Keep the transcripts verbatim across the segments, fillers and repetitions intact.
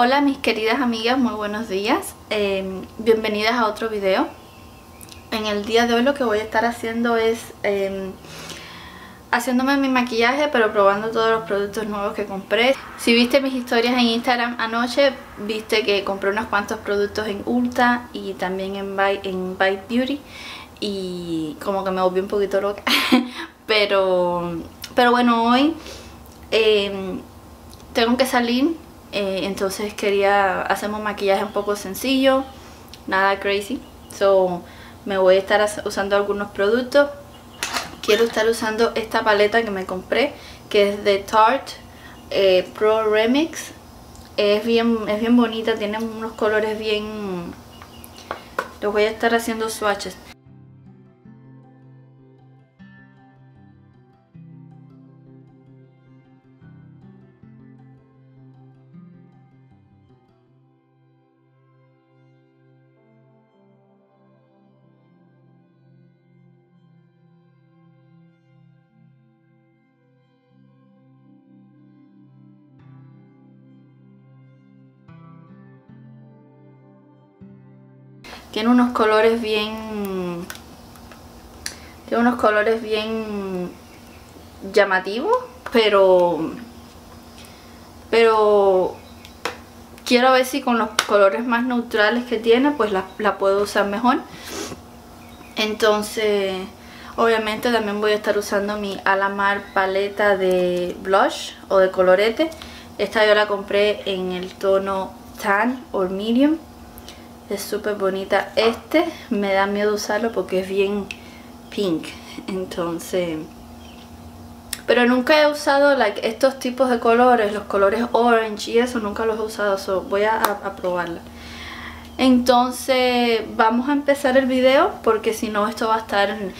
Hola mis queridas amigas, muy buenos días, eh, bienvenidas a otro video. En el día de hoy lo que voy a estar haciendo es eh, haciéndome mi maquillaje, pero probando todos los productos nuevos que compré. Si viste mis historias en Instagram anoche, viste que compré unos cuantos productos en Ulta y también en Bite, en Bite Beauty. Y como que me volví un poquito loca, pero, pero bueno, hoy eh, tengo que salir. Eh, entonces quería hacer un maquillaje un poco sencillo, nada crazy. So me voy a estar usando algunos productos. Quiero estar usando esta paleta que me compré, que es de Tarte eh, Pro Remix. Es bien, es bien bonita, tiene unos colores bien... Los voy a estar haciendo swatches. Tiene unos colores bien... Tiene unos colores bien llamativos, pero... Pero... Quiero ver si con los colores más neutrales que tiene, pues la, la puedo usar mejor. Entonces, obviamente también voy a estar usando mi Alamar paleta de blush o de colorete. Esta yo la compré en el tono tan o medium. Es súper bonita. Este me da miedo usarlo porque es bien pink. Entonces... Pero nunca he usado like, estos tipos de colores, los colores orange y eso, nunca los he usado. So voy a, a probarla. Entonces vamos a empezar el video porque si no esto va a estar en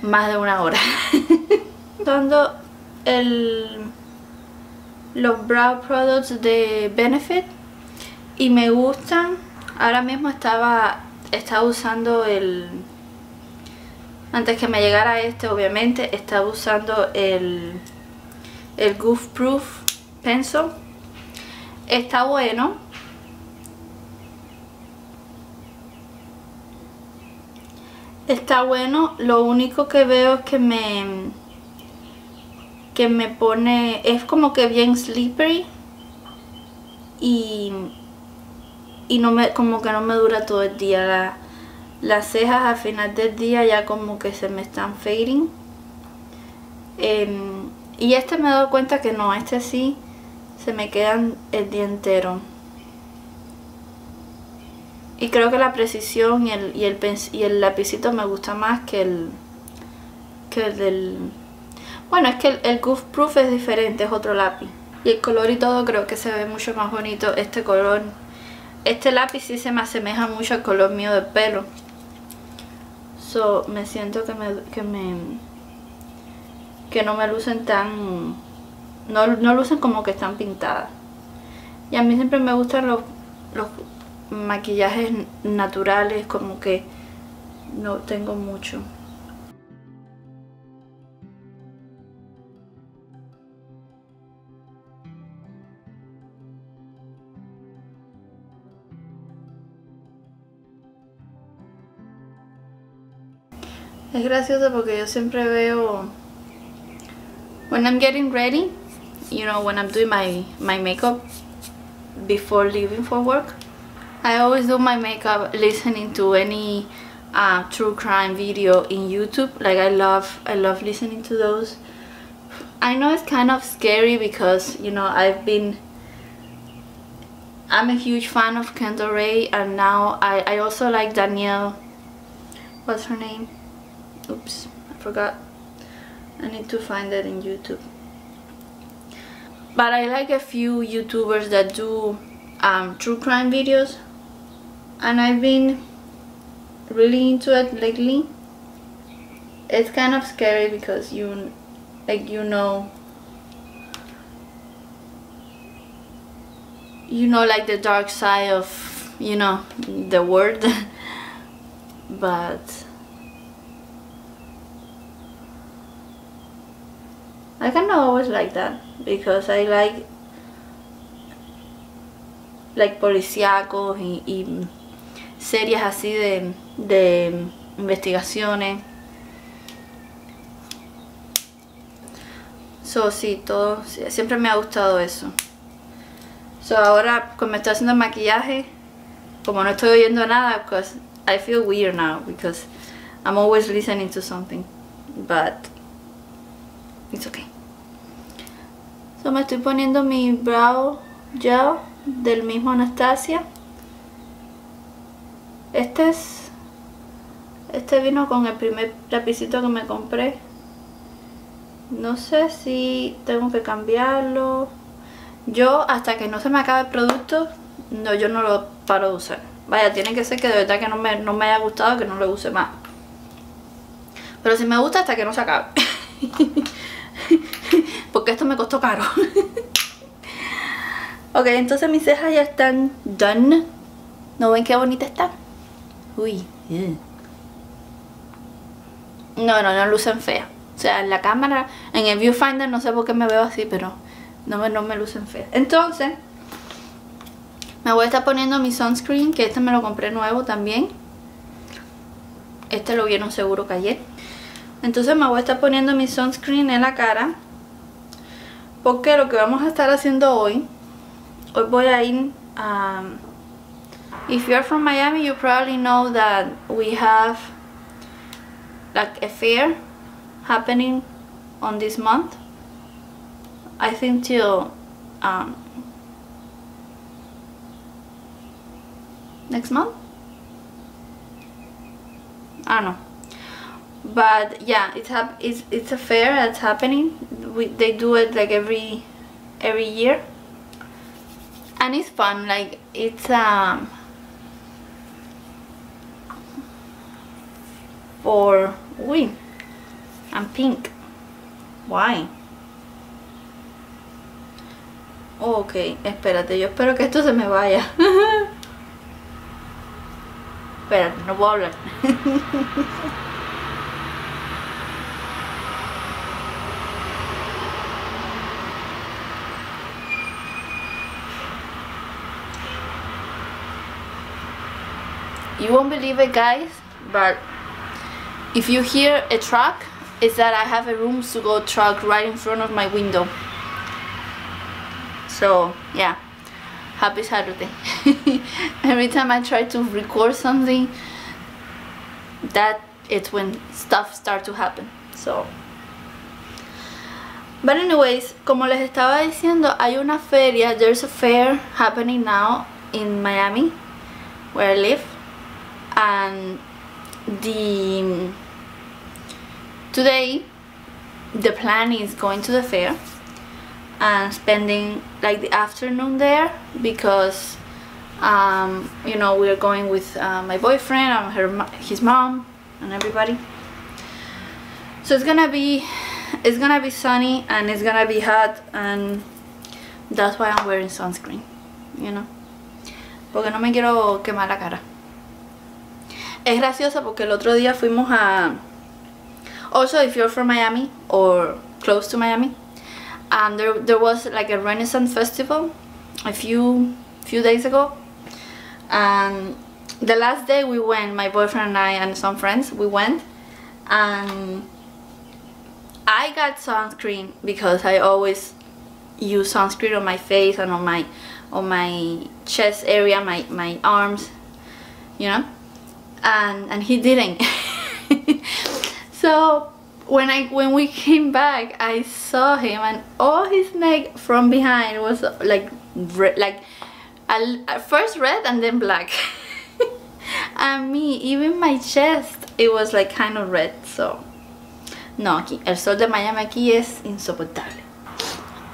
más de una hora. Usando el, los brow products de Benefit y me gustan. Ahora mismo estaba, estaba usando el... Antes que me llegara este, obviamente, estaba usando el, el Goof Proof Pencil. Está bueno. Está bueno. Lo único que veo es que me... Que me pone... Es como que bien slippery. Y... Y no me, como que no me dura todo el día. La, las cejas al final del día ya como que se me están fading. Eh, y este me he dado cuenta que no, este sí se me quedan el día entero. Y creo que la precisión y el, y el, y el lapicito me gusta más que el, que el del... Bueno, es que el, el Goof Proof es diferente, es otro lápiz. Y el color y todo creo que se ve mucho más bonito este color. Este lápiz sí se me asemeja mucho al color mío de pelo. So, me siento que me, que me... Que no me lucen tan... No, no lucen como que están pintadas. Y a mí siempre me gustan los, los maquillajes naturales, como que no tengo mucho. Es gracioso porque yo siempre veo... When I'm getting ready, you know, when I'm doing my, my makeup before leaving for work, I always do my makeup listening to any uh, true crime video in YouTube. Like I love, I love listening to those. I know it's kind of scary because, you know, I've been... I'm a huge fan of Kendall Ray and now I, I also like Danielle... What's her name? Oops, I forgot. I need to find that in YouTube. But I like a few YouTubers that do um, true crime videos. And I've been really into it lately. It's kind of scary because you, like, you know... You know, like, the dark side of, you know, the world. But... I kind of always like that because I like like policíacos y, y series así de, de investigaciones. So, sí, todo, siempre me ha gustado eso. So, ahora, cuando me estoy haciendo el maquillaje, como no estoy oyendo nada, because I feel weird now, because I'm always listening to something, but it's okay. So, me estoy poniendo mi brow gel del mismo Anastasia. Este es, este vino con el primer lapicito que me compré. No sé si tengo que cambiarlo. Yo, hasta que no se me acabe el producto, no, yo no lo paro de usar. Vaya, tiene que ser que de verdad que no me, no me haya gustado, que no lo use más. Pero si me gusta, hasta que no se acabe. Porque esto me costó caro. Ok, entonces mis cejas ya están done. ¿No ven qué bonita está? Uy, yeah. No, no, no lucen feas. O sea, en la cámara, en el viewfinder, no sé por qué me veo así, pero no me, no me lucen feas. Entonces, me voy a estar poniendo mi sunscreen, que este me lo compré nuevo también. Este lo vieron seguro que ayer. Entonces me voy a estar poniendo mi sunscreen en la cara, porque lo que vamos a estar haciendo hoy, hoy voy a ir a... Um, if you're from Miami, you probably know that we have like a fair happening on this month. I think till um, next month? I don't know. But yeah, it's hap it's it's a fair that's happening. We, they do it like every every year, and it's fun. Like it's um for we. I'm pink. Why? Ok, espérate, yo espero que esto se me vaya. Espérate, no puedo hablar. You won't believe it, guys, but if you hear a truck, is that I have a room to go truck right in front of my window. So yeah, happy Saturday. Every time I try to record something, that it's when stuff start to happen. So, but anyways, como les estaba diciendo, hay una feria, there's a fair happening now in Miami, where I live, and the today, the plan is going to the fair and spending like the afternoon there, because um, you know, we're going with uh, my boyfriend and her, his mom and everybody. So it's gonna be, it's gonna be sunny and it's gonna be hot, and that's why I'm wearing sunscreen, you know, porque no me quiero quemar la cara. Es gracioso porque el otro día fuimos a... Also, if you're from Miami or close to Miami, um, there, there was like a Renaissance festival a few few days ago, and the last day we went, my boyfriend and I and some friends, we went, and I got sunscreen because I always use sunscreen on my face and on my on my chest area, my, my arms, you know, and, and he didn't. So when I when we came back, I saw him, and all his neck from behind was like red, like first red and then black. And me, even my chest, it was like kind of red. So no, aquí el sol de Miami aquí es insoportable.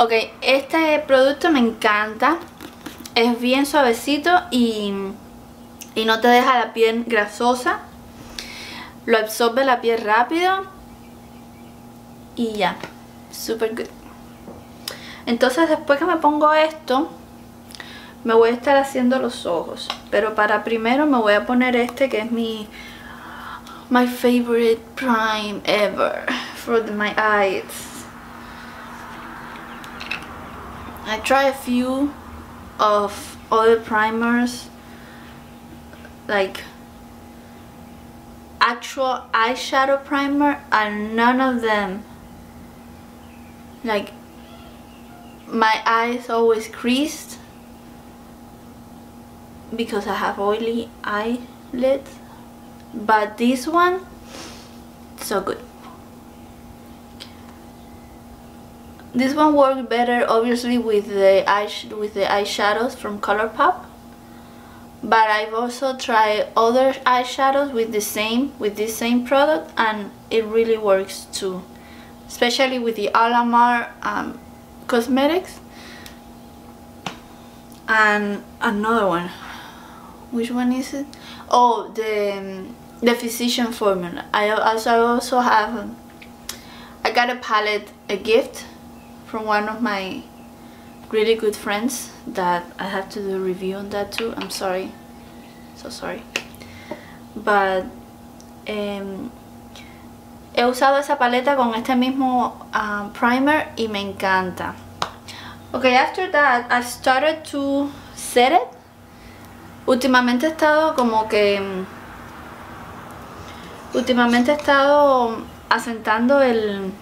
Okay, este producto me encanta. Es bien suavecito y y no te deja la piel grasosa. Lo absorbe la piel rápido y ya, super good. Entonces, después que me pongo esto, me voy a estar haciendo los ojos, pero para primero me voy a poner este, que es mi my favorite prime ever for my eyes. I try a few of other primers, like actual eyeshadow primer, and none of them, like, my eyes always creased because I have oily eyelids, but this one, so good. This one worked better, obviously, with the eyes with the eyeshadows from ColourPop, but I've also tried other eyeshadows with the same with this same product, and it really works too, especially with the Alamar um, Cosmetics. And another one, which one is it? Oh, the um, the Physicians Formula. I also I also have um, I got a palette, a gift from one of my really good friends that I have to do a review on that too. I'm sorry, so sorry, but um, he usado esa paleta con este mismo um, primer y me encanta. Okay, after that I started to set it. Últimamente he estado como que um, últimamente he estado asentando el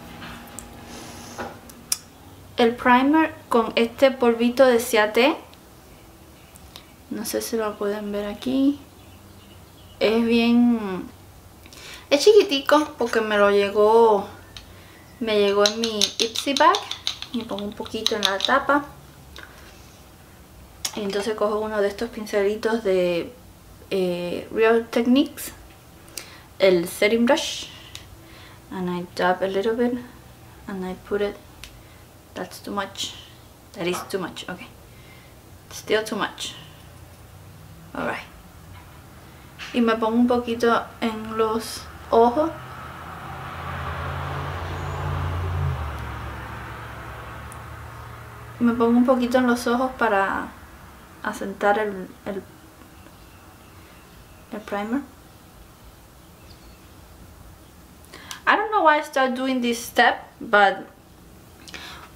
el primer con este polvito de Ciate. No sé si lo pueden ver aquí. Es bien... es chiquitico porque me lo llegó... me llegó en mi Ipsy bag. Y pongo un poquito en la tapa. Y entonces cojo uno de estos pincelitos de eh, Real Techniques, el setting brush. And I dab a little bit. And I put it... That's too much. That is too much. Okay. Still too much. Alright. Y me pongo un poquito en los ojos. Me pongo un poquito en los ojos para asentar el, el, el primer. I don't know why I started doing this step, but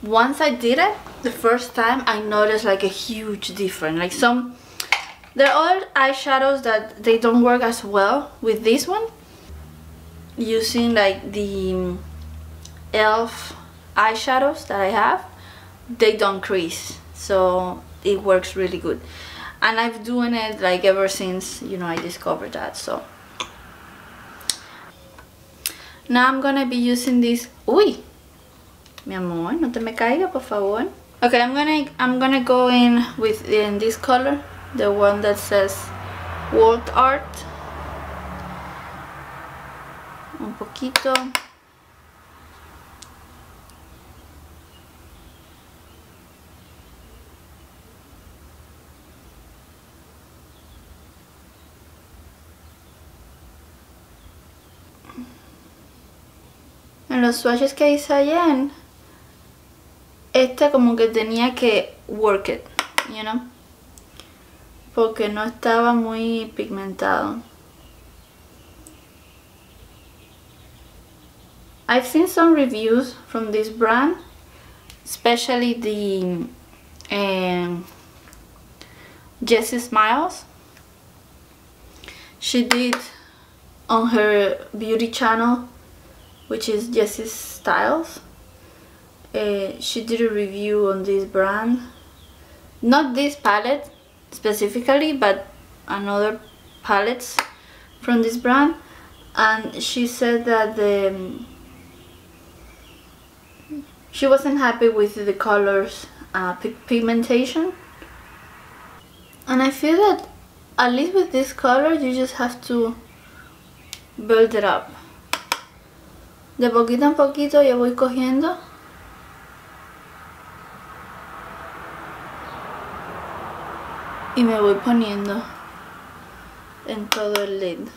once I did it the first time, I noticed like a huge difference. Like some, there are other eyeshadows that they don't work as well with this one. Using like the elf eyeshadows that I have, they don't crease, so it works really good. And I've doing it like ever since, you know, I discovered that. So now I'm gonna be using this. Uy. Mi amor, no te me caiga, por favor. Okay, I'm gonna I'm gonna go in with in this color, the one that says World Art. Un poquito. En los swatches que hice ayer, este como que tenía que work it, you know, porque no estaba muy pigmentado. I've seen some reviews from this brand, especially the um, Jessie Smiles. She did on her beauty channel, which is Jessie Styles. Uh, she did a review on this brand, not this palette specifically, but another palettes from this brand, and she said that the she wasn't happy with the colors uh, pigmentation. And I feel that at least with this color you just have to build it up. De poquito en poquito yo voy cogiendo. Y me voy poniendo en todo el lid.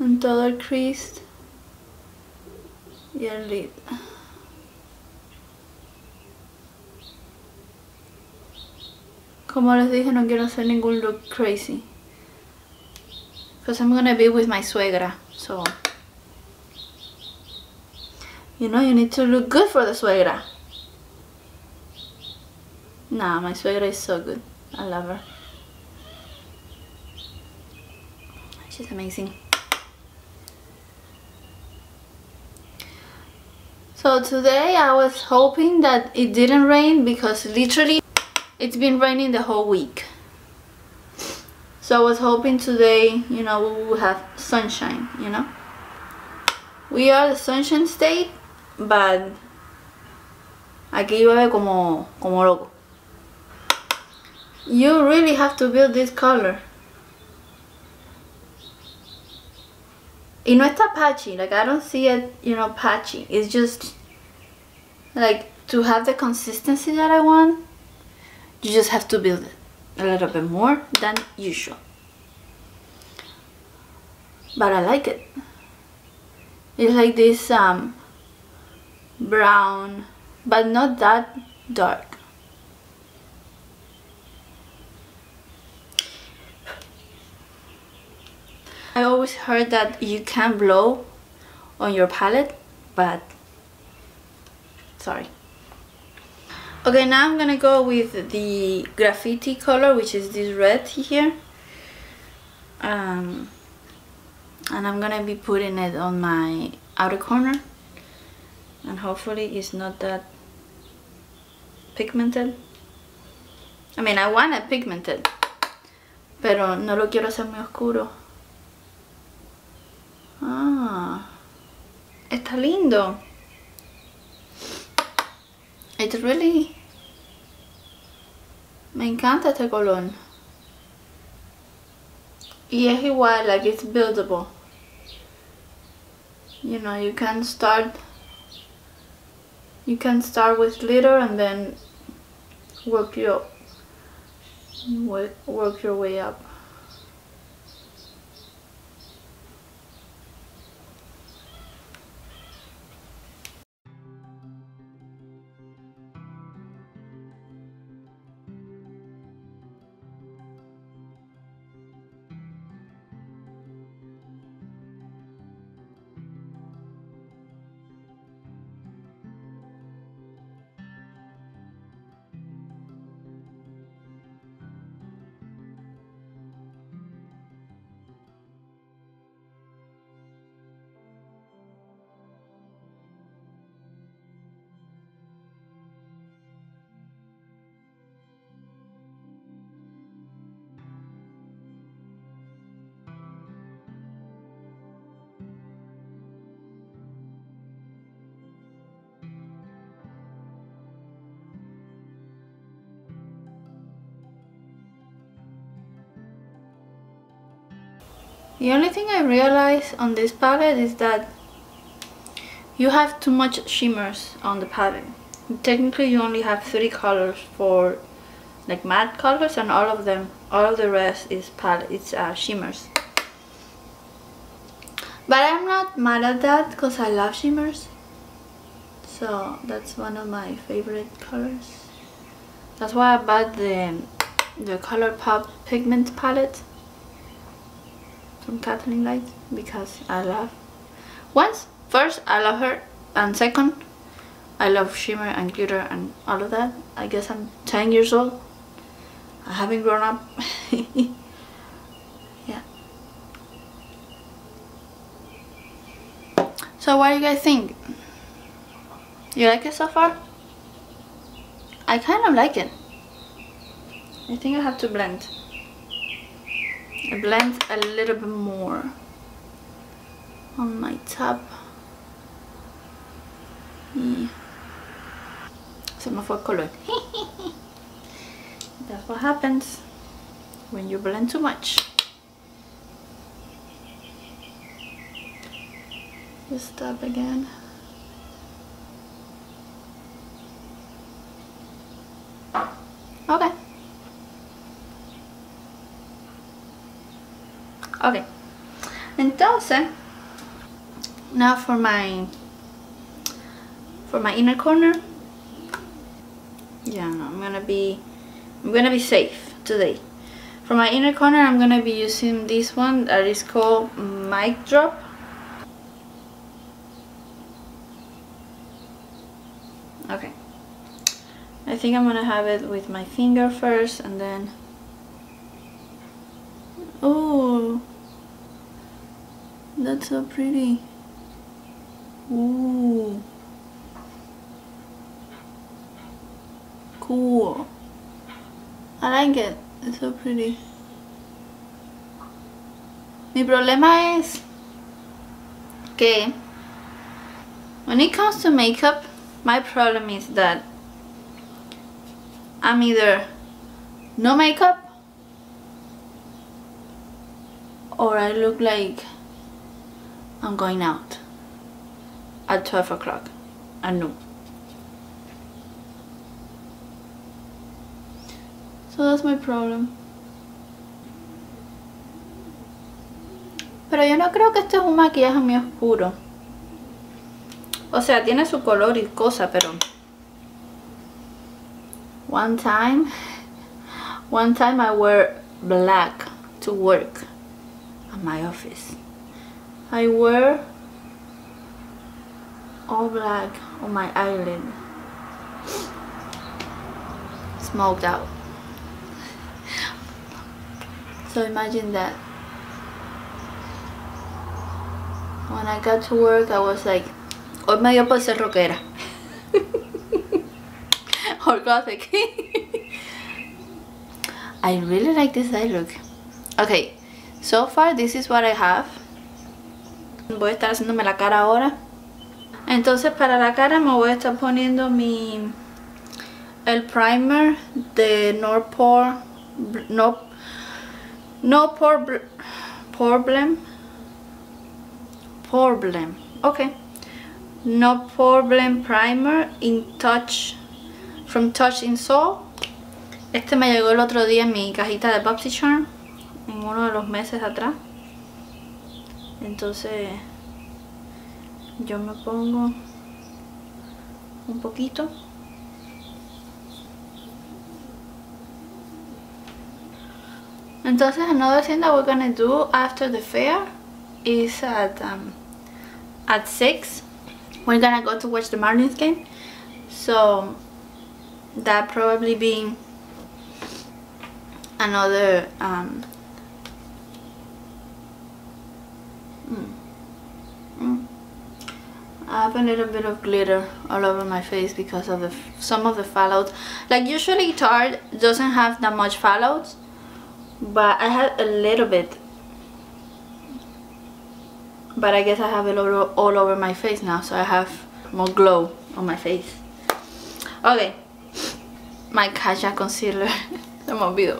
En todo el crease y el lid. Como les dije, no quiero hacer ningún look crazy. Because I'm gonna be with my suegra, so you know you need to look good for the suegra. Nah, my suegra is so good. I love her. She's amazing. So today I was hoping that it didn't rain, because literally it's been raining the whole week. So I was hoping today, you know, we will have sunshine, you know. We are the sunshine state, but aquí llueve como, como loco. You really have to build this color. Y no está patchy, like I don't see it, you know, patchy. It's just, like, to have the consistency that I want, you just have to build it a little bit more than usual. But I like it. It's like this um, brown, but not that dark. I always heard that you can blow on your palette, but sorry. Okay, now I'm gonna go with the graffiti color, which is this red here. Um, and I'm gonna be putting it on my outer corner. And hopefully it's not that pigmented. I mean, I want it pigmented, pero no lo quiero hacer muy oscuro. Ah, está lindo. It's really... Me encanta este color. Y es igual, like it's buildable. You know, you can start... You can start with glitter and then work your work your way up. The only thing I realized on this palette is that you have too much shimmers on the palette. Technically you only have three colors for like matte colors, and all of them, all of the rest is palette, it's uh, shimmers. But I'm not mad at that, because I love shimmers. So that's one of my favorite colors. That's why I bought the, the ColourPop pigment palette from Kathleen Lights, because I love once first I love her, and second I love shimmer and glitter and all of that. I guess I'm ten years old, I haven't grown up. Yeah, so what do you guys think? You like it so far? I kind of like it. I think I have to blend I blend a little bit more on my top. Yeah. Se me fue el color. That's what happens when you blend too much. This stop again. Okay. Ok, entonces, now for my, for my inner corner. Yeah, I'm gonna be, I'm gonna be safe today. For my inner corner, I'm gonna be using this one that is called Mic Drop. Okay, I think I'm gonna have it with my finger first and then... Oh, that's so pretty. Ooh. Cool. I like it. It's so pretty. Mi problema es que when it comes to makeup, my problem is that I'm either no makeup or I look like I'm going out at twelve o'clock at noon. So that's my problem. Pero yo no creo que esto es un maquillaje muy oscuro. O sea, tiene su color y cosa, pero... One time... One time I wear black to work at my office. I wear all black on my eyelid. Smoked out. So imagine that. When I got to work, I was like, hoy me dio por ser rockera. Or gothic. I really like this eye look. Okay, so far this is what I have. Voy a estar haciéndome la cara ahora. Entonces para la cara me voy a estar poniendo mi... El primer de No Pore... No... No Pore... Problem... Problem... Okay. No Problem Primer in Touch... From Touch in Soul. Este me llegó el otro día en mi cajita de BoxyCharm. En uno de los meses atrás. Entonces... Yo me pongo un poquito. Entonces another thing that we're gonna do after the fair is at um, at six. We're gonna go to watch the Marlins game. So that probably being another um, mm, mm. I have a little bit of glitter all over my face because of the f some of the fallouts. Like usually Tarte doesn't have that much fallouts, but I had a little bit. But I guess I have it all, all over my face now, so I have more glow on my face. Okay, my Kaja concealer. Se me olvidó.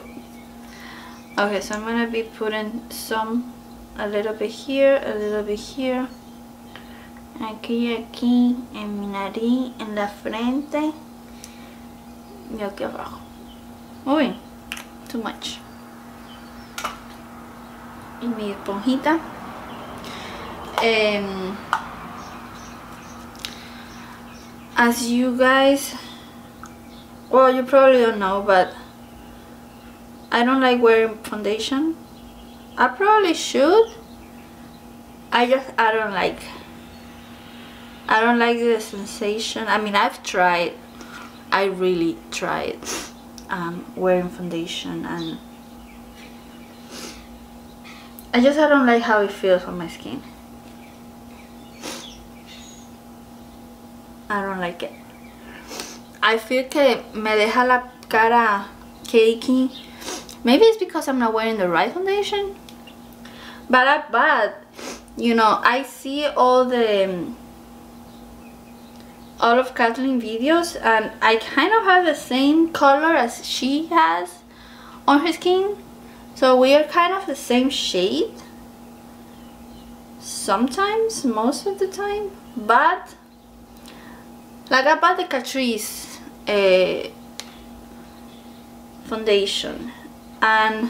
Okay, so I'm gonna be putting some, a little bit here, a little bit here. Aquí, aquí, en mi nariz, en la frente y aquí abajo. Uy, too much. Y mi esponjita. Um, as you guys, well, you probably don't know, but I don't like wearing foundation. I probably should. I just, I don't like. I don't like the sensation. I mean, I've tried, I really tried um, wearing foundation, and I just I don't like how it feels on my skin. I don't like it. I feel que me deja la cara cakey. Maybe it's because I'm not wearing the right foundation, but I, but you know, I see all the all of Kathleen's videos and I kind of have the same color as she has on her skin, so we are kind of the same shade sometimes, most of the time, but la capa de Catrice eh, foundation, and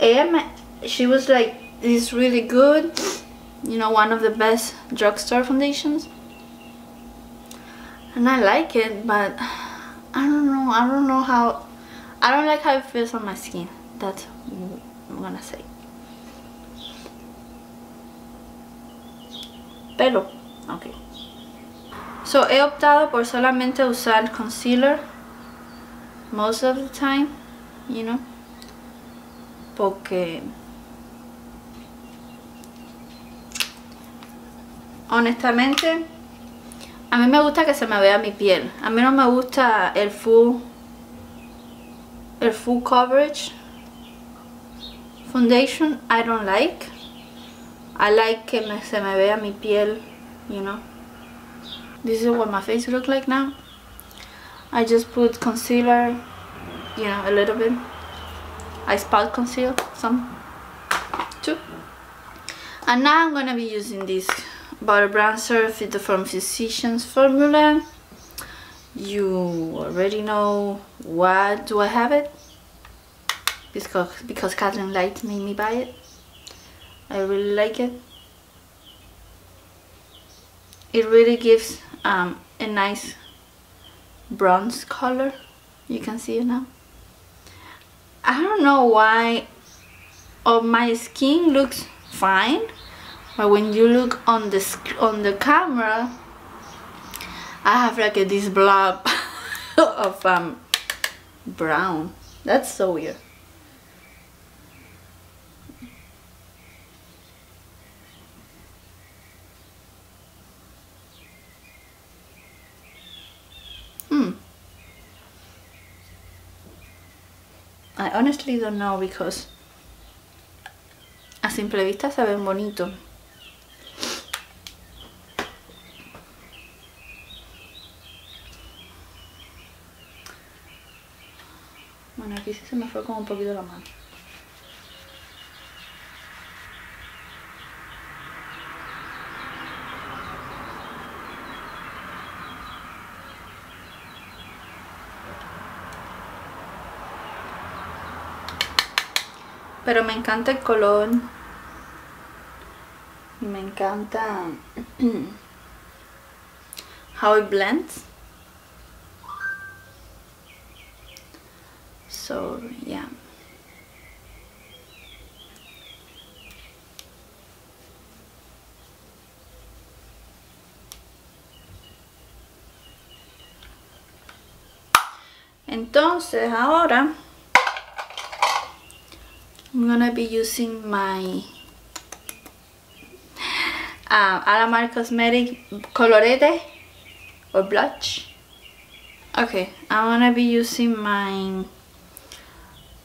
ella me, she was like, this is really good, you know, one of the best drugstore foundations. And I like it, but I don't know, I don't know how, I don't like how it feels on my skin. That's what I'm gonna say. Pelo, okay. So he optado por solamente usar concealer most of the time, you know, porque honestamente a mí me gusta que se me vea mi piel. A mí no me gusta el full el full coverage foundation. I don't like. I like que me, se me vea mi piel, you know. This is what my face looks like now. I just put concealer, you know, a little bit. I spot conceal some too. And now I'm going to be using this butter bronzer from Physicians Formula. You already know why do I have it. Because, because Kathleen Lights made me buy it. I really like it. It really gives um, a nice bronze color. You can see it now. I don't know why oh, my skin looks fine, but when you look on the on the camera, I have like a, this blob of um, brown. That's so weird. I honestly don't know because a simple vista se ven bonito. Bueno, aquí sí se me fue como un poquito la mano. Pero me encanta el color. Me encanta how it blends. So, yeah. Entonces, ahora I'm gonna be using my uh, Alamar Cosmetics Colorete or Blush. Okay, I'm gonna be using my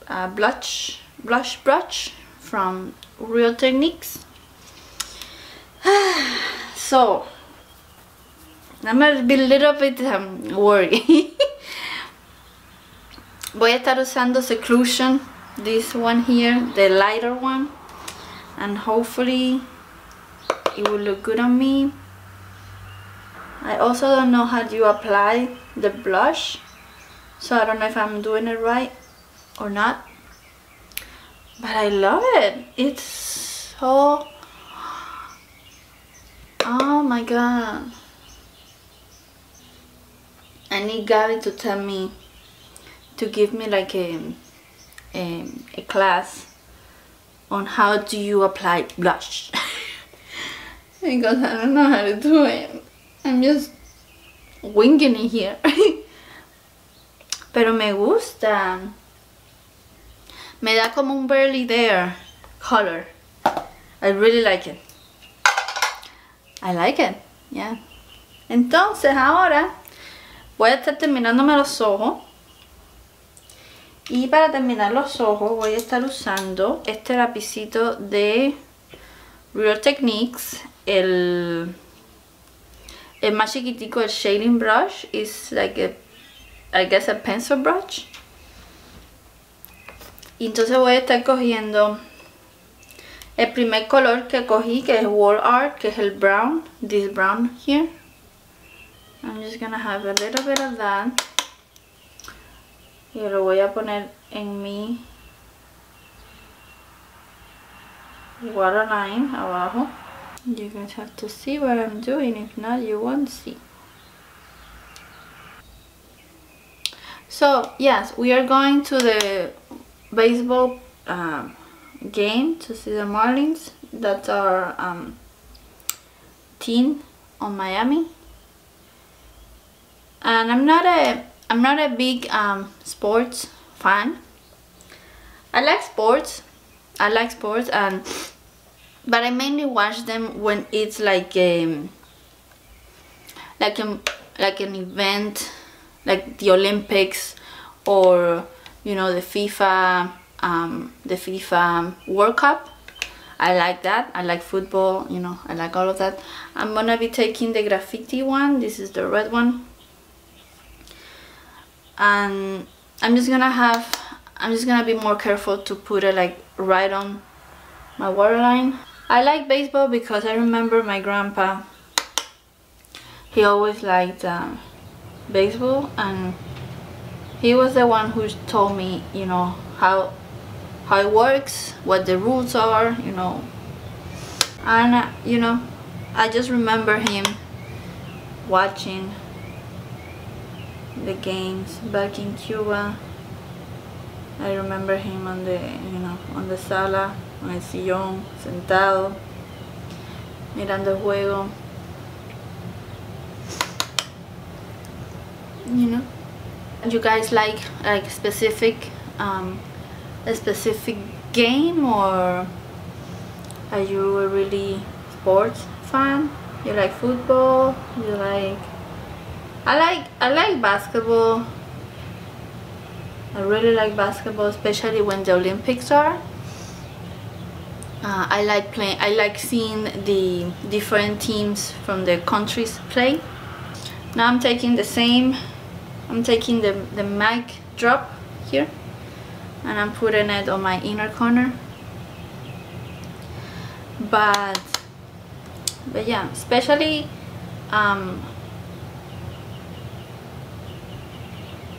uh, blush blush brush from Real Techniques. So I'm gonna be a little bit um, worried. Voy a estar usando Seclusion. This one here, the lighter one, and hopefully it will look good on me. I also don't know how you apply the blush, so I don't know if I'm doing it right or not, but I love it. It's so, oh my god, I need Gabby to tell me, to give me like a Um, a class on how do you apply blush because I don't know how to do it. I'm just winging it here. Pero me gusta, me da como un barely there color. I really like it. I like it, yeah. Entonces ahora voy a estar terminándome los ojos. Y para terminar los ojos voy a estar usando este lapicito de Real Techniques, el, el más chiquitico, el shading brush, is like a, I guess a pencil brush. Y entonces voy a estar cogiendo el primer color que cogí, que es Wall Art, que es el brown, this brown here. I'm just gonna have a little bit of that. Y lo voy a poner en mi waterline abajo. You guys have to see what I'm doing, if not you won't see. So yes, we are going to the baseball um, game to see the Marlins. That's our um, team on Miami. and I'm not a I'm not a big um, sports fan. I like sports. I like sports, and but I mainly watch them when it's like a like a like an event, like the Olympics, or you know, the FIFA um, the FIFA World Cup. I like that. I like football, you know, I like all of that. I'm gonna be taking the graffiti one. This is the red one. And I'm just gonna have, I'm just gonna be more careful to put it like right on my waterline. I like baseball because I remember my grandpa, he always liked um, baseball, and he was the one who told me, you know, how how it works, what the rules are, you know. And uh, you know, I just remember him watching the games back in Cuba. I remember him on the, you know, on the sala, on el sillón, sentado, mirando el juego, you know. You guys like like specific um, a specific game, or are you a really sports fan? You like football? You like I like I like basketball. I really like basketball, especially when the Olympics are. Uh, I like playing. I like seeing the different teams from the countries play. Now I'm taking the same. I'm taking the the mic drop here, and I'm putting it on my inner corner. But, but yeah, especially, um,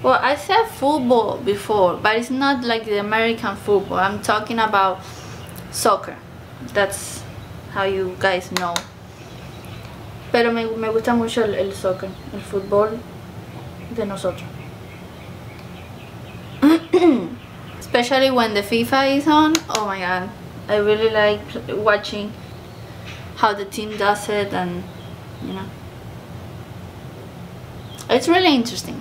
well, I said football before, but it's not like the American football. I'm talking about soccer. That's how you guys know. Pero me, me gusta mucho el, el soccer, el fútbol de nosotros. Especially when the FIFA is on, oh my god, I really like watching how the team does it, and you know, it's really interesting.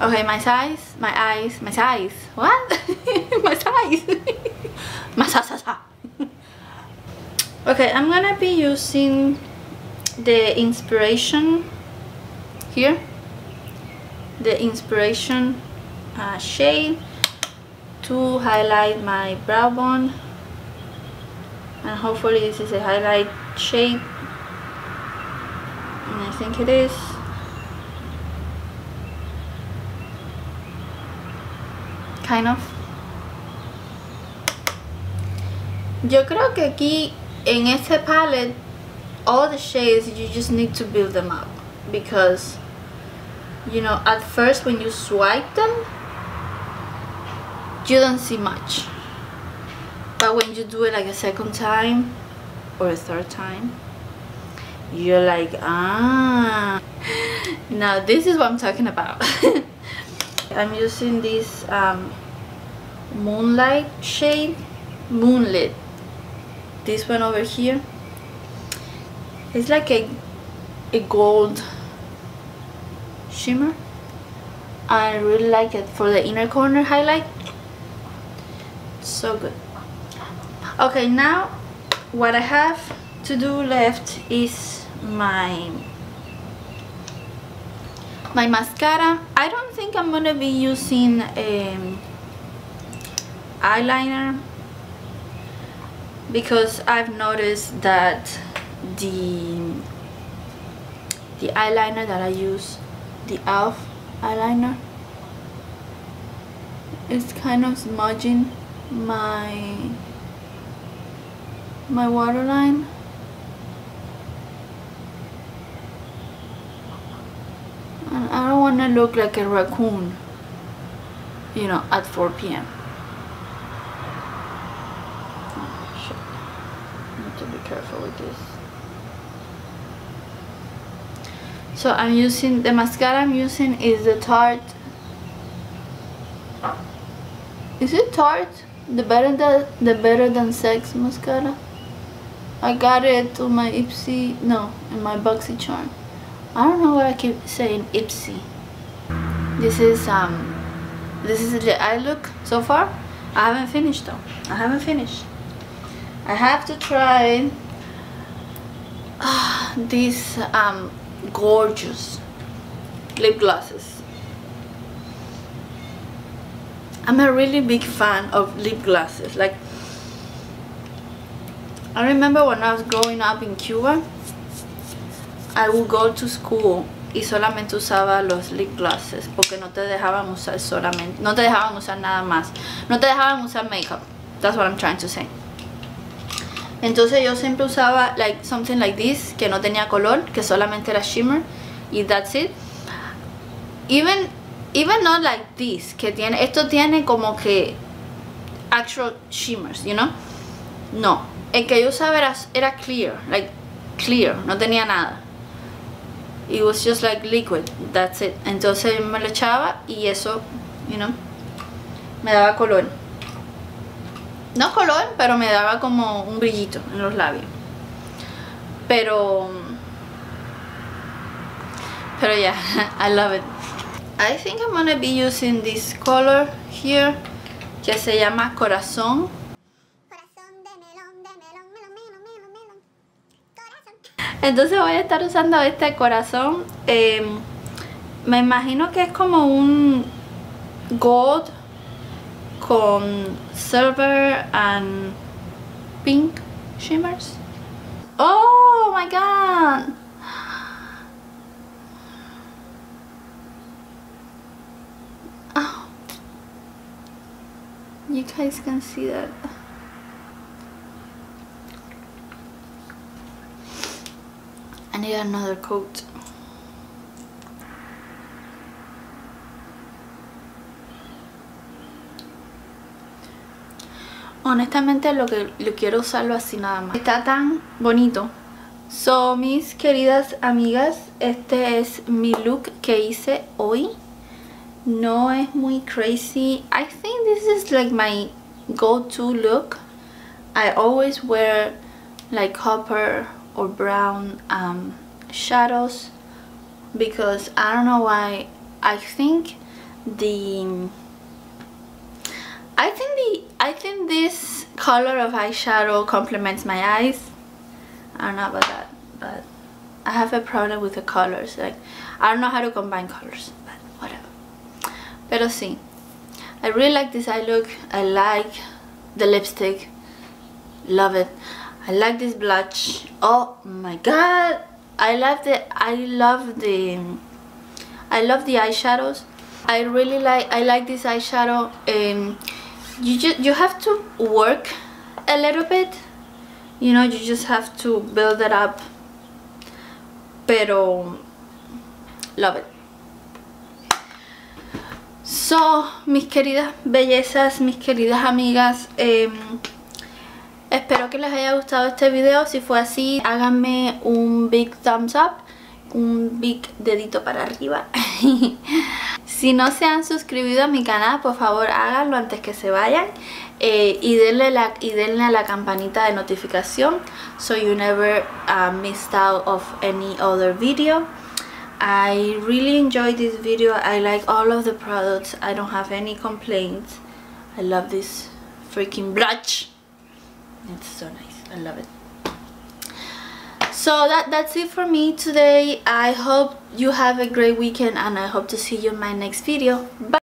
Okay, my size, my eyes, my size, what? my size, my sa-sa-sa. Okay, I'm gonna be using the inspiration here, the inspiration uh, shade, to highlight my brow bone, and hopefully this is a highlight shade, and I think it is. Kind of. Yo creo que aquí en este palette, all the shades you just need to build them up, because you know, at first when you swipe them you don't see much, but when you do it like a second time or a third time, you're like, ah, now this is what I'm talking about. I'm using this um, moonlight shade, moonlit, this one over here. It's like a, a gold shimmer. I really like it for the inner corner highlight. So good. Okay, now what I have to do left is my my mascara. I don't think I'm gonna be using um, eyeliner, because I've noticed that the the eyeliner that I use, the e l f eyeliner, is kind of smudging my my waterline. And I don't want to look like a raccoon, you know, at four p m Oh, shit. I need to be careful with this. So I'm using, the mascara I'm using is the Tarte. Is it Tarte? The better than the better than sex mascara. I got it on my Ipsy, no, in my BoxyCharm. I don't know why I keep saying Ipsy. This is um this is the eye look so far. I haven't finished though. I haven't finished. I have to try uh, these um gorgeous lip glosses. I'm a really big fan of lip glosses. Like, I remember when I was growing up in Cuba, I would go to school y solamente usaba los lip glosses porque no te dejaban usar solamente, no te dejaban usar nada más, no te dejaban usar makeup. That's what I'm trying to say. Entonces yo siempre usaba like something like this que no tenía color, que solamente era shimmer y that's it. Even even not like this que tiene, esto tiene como que actual shimmers, you know. No, el que yo usaba era, era clear, like clear, no tenía nada. It was just like liquid, that's it. Entonces me lo echaba y eso, you know, me daba color. No color, pero me daba como un brillito en los labios. Pero, pero yeah, I love it. I think I'm gonna be using this color here, que se llama Corazón. Entonces voy a estar usando este corazón, eh, me imagino que es como un gold con silver and pink shimmers. Oh my god! Oh. You guys can see that. I need another coat. Honestamente lo que lo quiero usarlo así nada más. Está tan bonito. So, mis queridas amigas, este es mi look que hice hoy. No es muy crazy. I think this is like my go-to look. I always wear like copper or brown um, shadows because I don't know why. I think the I think the I think this color of eyeshadow complements my eyes. I don't know about that, but I have a problem with the colors. Like, I don't know how to combine colors, but whatever. Pero sí, I really like this eye look. I like the lipstick, love it. I like this blush. Oh my god! I love the I love the I love the eyeshadows. I really like I like this eyeshadow. Um, you just you have to work a little bit. You know, you just have to build it up. Pero love it. So, mis queridas bellezas, mis queridas amigas. Um, Espero que les haya gustado este video. Si fue así, háganme un big thumbs up, un big dedito para arriba. Si no se han suscribido a mi canal, por favor háganlo antes que se vayan, eh, y, denle la, y denle a la campanita de notificación so you never uh, missed out of any other video. I really enjoyed this video. I like all of the products. I don't have any complaints. I love this freaking blush. It's so nice. I love it. So that that's it for me today. I hope you have a great weekend and I hope to see you in my next video. Bye.